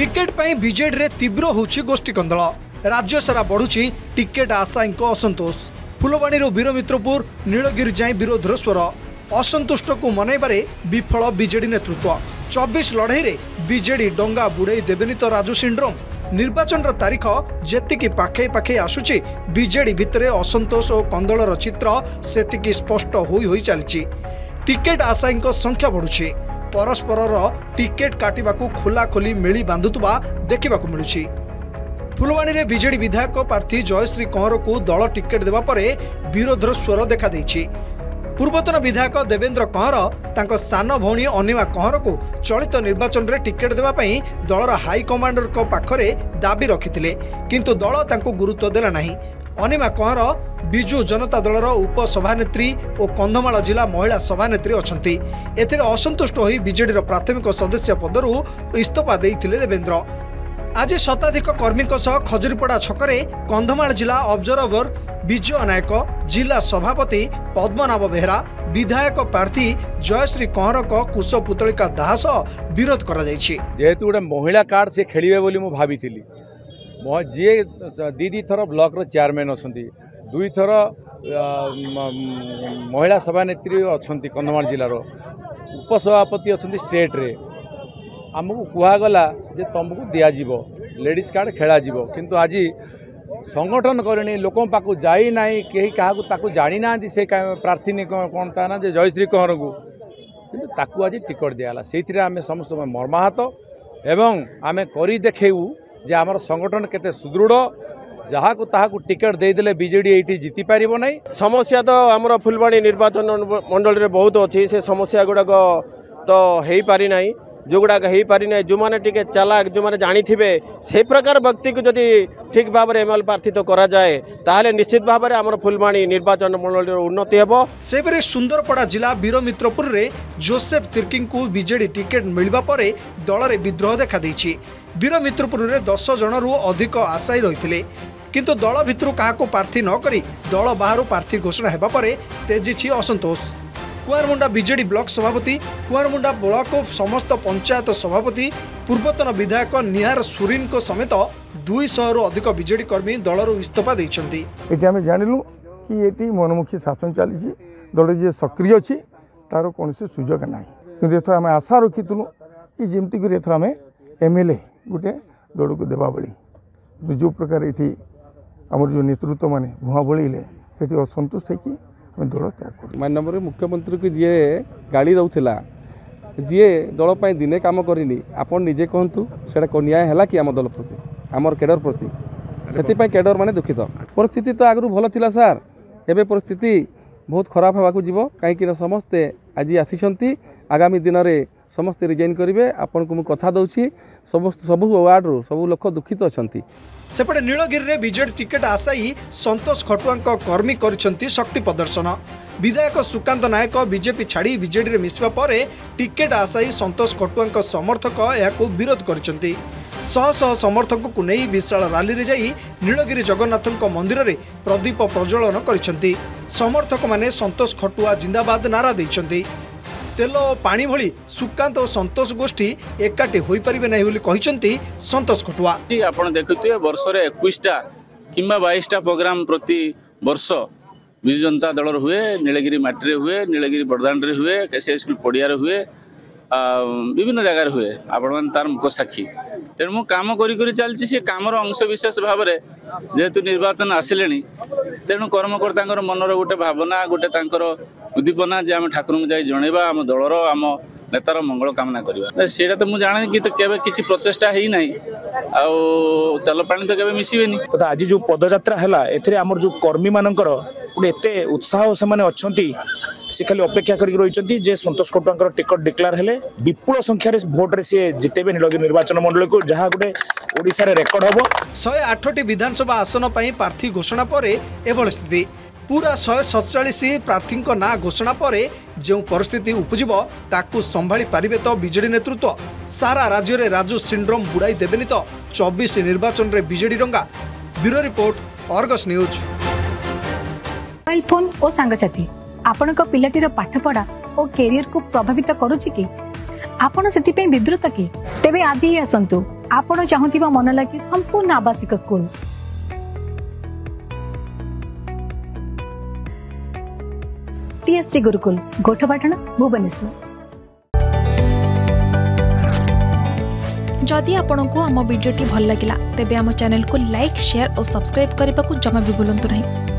Ticket पर BJD रे तीव्र होछि गोष्ठी कंदल। राज्य सारा बढ़ुछि टिकेट आशायी असंतोष। फुलवाणी बीरमित्रपुर नीलगिरी जाए विरोधर स्वर। असंतुष्ट को मनइबारे विफल बीजेडी नेतृत्व। 24 लड़ाई रे बीजेडी डंगा बुड़े देबेनी तो राजू सिंड्रोम। निर्वाचन तारीख जेतिकी पाखे पाखे आसुछि बीजेडी भितरे असंतोष और कंदलर चित्र सेतिकी स्पष्ट होई चलछि। टिकेट आशायी संख्या बढ़ुछि। परस्परर टिकेट काटिबाकू खोलाखोली मेली बांधुवा देखा मिलूँ। फुलवाणी में बीजेडी विधायक प्रार्थी जयश्री कंवर को दल टिकेट देवा परे विरोधर स्वर देखा देछि। पूर्वतन विधायक देवेंद्र कंवर तांको सान भौणी अनिमा कंवर को चलित निर्वाचन में टिकेट देवा पई दलर हाईकमांडर को पाखरे दाबी रखिथिले, किंतु दल तांको गुरुत्व देला नाही। अनिमा कंवर विजु जनता दलर उपसभानेत्री और कंधमाल जिला महिला सभानेत्री अछंती। एथिरे असंतुष्ट होई बीजेडी प्राथमिक सदस्य पदरू इस्तफा देइथिले देवेंद्र। आज शताधिक कर्मी खजुरीपड़ा छकरे कंधमाल जिला ऑब्जर्वर विजय नायक, जिला सभापति पद्मनाभ बेहरा, विधायक प्रार्थी जयश्री कंवर को कुशपुतलिका दाह सह विरोध करा जायछि। जेहेतु गोटे महिला कार्ड से खेलिबे बोली मु भाबिथिली। जी दीदी थर ब्लॉक रो चेयरमैन अछंती, दुई थर महिला सभानेत्री अछंती कंधमाल जिलार, उपसभापति अछंती स्टेट रे। आमको कहगला जे तुमको दिया जीवो लेडीज कार्ड खेला जीवो, किंतु आज संगठन करनी लोक पाक जाई नाही, केही काहाकू ताकू जानी ना से प्रार्थी ने कौन था ना जे जयश्री कंवर को, किंतु ताकू आज टिकट दियाला। सेथिरे आमे समस्त मर्माहत एवं आमे करी देखेउ जे आमर संगठन केते सुदृढ़। जहाँ को टिकेट देदेले बीजेडी ये जीति पार ना। समस्या तो आमर फुलवाणी निर्वाचन मंडल रे बहुत अच्छी। से समस्या गुड़ाक तो हो पारि ना, जो गुड़ाक हो पारि ना, जो मैंने टिके चालाक जो मैंने जानी थे से प्रकार व्यक्ति को जदि ठीक भाव में एमएल प्रार्थित कराए ताहले निश्चित भाव में आमर फुलवाणी निर्वाचन मंडल उन्नति हेबो। सेपरे सुंदरपड़ा जिला बीरमित्रपुर रे जोसेफ तिर्किंग को बीजेडी टिकेट मिलवा पर दल रे विद्रोह देखा देछि। बीरमित्रपुर रे 10 जनरू अधिक आशायी रही, किंतु दल भितर काहाको प्रार्थी न करी दल बाहर प्रार्थी घोषणा हेबा परे तेजिछि असंतोष। कुआरमुंडा बीजेडी ब्लॉक सभापति, कुआरमुंडा ब्लॉक और समस्त पंचायत सभापति, पूर्वतन विधायक निहार सुरीन को समेत 200 रु अधिक बीजेडी कर्मी दलरू इस्तफा दैछन्ती। एटी हम जानिलु कि एटी मनमुखी शासन चली दल जे सक्रिय अछि तार कोन से सुजोग नाही, किंतु एथरा हम आशा रखितलु कि जेमति कि एथरा हम एमएलए गुटे दल को देबा बड़ी। जो प्रकार एटी आमर जो नेतृत्व माने भुआ बड़े से असंतुष्ट है दल त्याग कर। माननीय मुख्यमंत्री को जी गाड़ी दूसरा जी दलपाई दिने कम करनी आपन निजे कहतु से न्याय है कि आम दल प्रति आमर कैडर प्रति से कैडर माने दुखित। परिस्थिति तो आगु भल था सार, एवं परिस्थिति बहुत खराब होगा जीव कहीं समस्ते आज आसी आगामी दिन में समस्ते रिजाइन करेंगे। आपन को कथा दूसरी सब वार्ड रु सब लोक दुखित अच्छा। सेपटे नीलगिरी में बीजेडी टिकेट आशायी संतोष खटुआ कर्मी करछंती शक्ति प्रदर्शन। विधायक सुकांत नायक बीजेपी छाड़ी बीजेडी मिसवा पर टिकेट आशायी संतोष खटुआ समर्थक यह विरोध करछंती। शह शह समर्थक को नहीं विशाल रैली रे जाई नीलगिरी जगन्नाथ मंदिर में प्रदीप प्रज्वलन करछंती। समर्थक माने संतोष खटुआ जिंदाबाद नारा देछंती। तेल और पानी भली सुकांत और संतोष गोष्ठी एकाठी हो पारे ना बोली संतोष खटुआ। आप देखुए वर्ष 21टा कि 22टा प्रोग्राम प्रति वर्ष विजु जनता दल हुए, नीलगिरी मट्टी हुए, नीलगिरी बड़दाण हुए, केसीएसपी पड़िया हुए, विभिन्न जगार हुए। आपण तार मुख साक्षी तेणु मु कम कर चलती सी कम अंश विशेष भाव में जेहेतु निर्वाचन आसिले तेणु कर्मकर्ता मनर गोटे भावना गोटे उद्दीपना जे आम ठाकुर को जाए जनवा आम दलर आम नेतार मंगल कामना करवा सीटा तो मुझे जाने कि किसी प्रचेषा ही ना आल पा तो केवे मिसबे तथा आज जो पदयात्रा है आम जो कर्मी मान गोटे उत्साह से अच्छा से खाली अपेक्षा कर संतोष खटुआ टिकट डिक्लेयर हेले विपुल संख्यार भोट्रे सी जितेबे नीलगिरी निर्वाचन मंडल को जहाँ गोटे ओडिशा रे रेकर्ड होबो। 108टी विधानसभा आसन पर प्रार्थी घोषणा पर एभली स्थिति। पूरा 147 प्रार्थी ना घोषणा पर जो परिस्थिति उपजीव ताकू संभाली पारिबे तो बीजेडी नेतृत्व। सारा राज्य में राजू सिंड्रोम बुड़ाई देबेनी तो 24 निर्वाचन रे बीजेडी रंगा। Bureau report, Argus news. IPhone और सांगसाथी आपनक पिलाटीर पाठपढ़ा और करियर को प्रभावित करूची कि आपण सेतिपई विब्रत की तेबे आज ही असंतु आपण चाहुतिबा मन लागी संपूर्ण आवासिक स्कूल टीएससी गुरुकुल गोठपाटण भुवनेश्वर। जदि आपंक आम भिडी भल लगा तेब आम चैनल को लाइक, शेयर और सब्सक्राइब करने को जमा भी भूलु नहीं।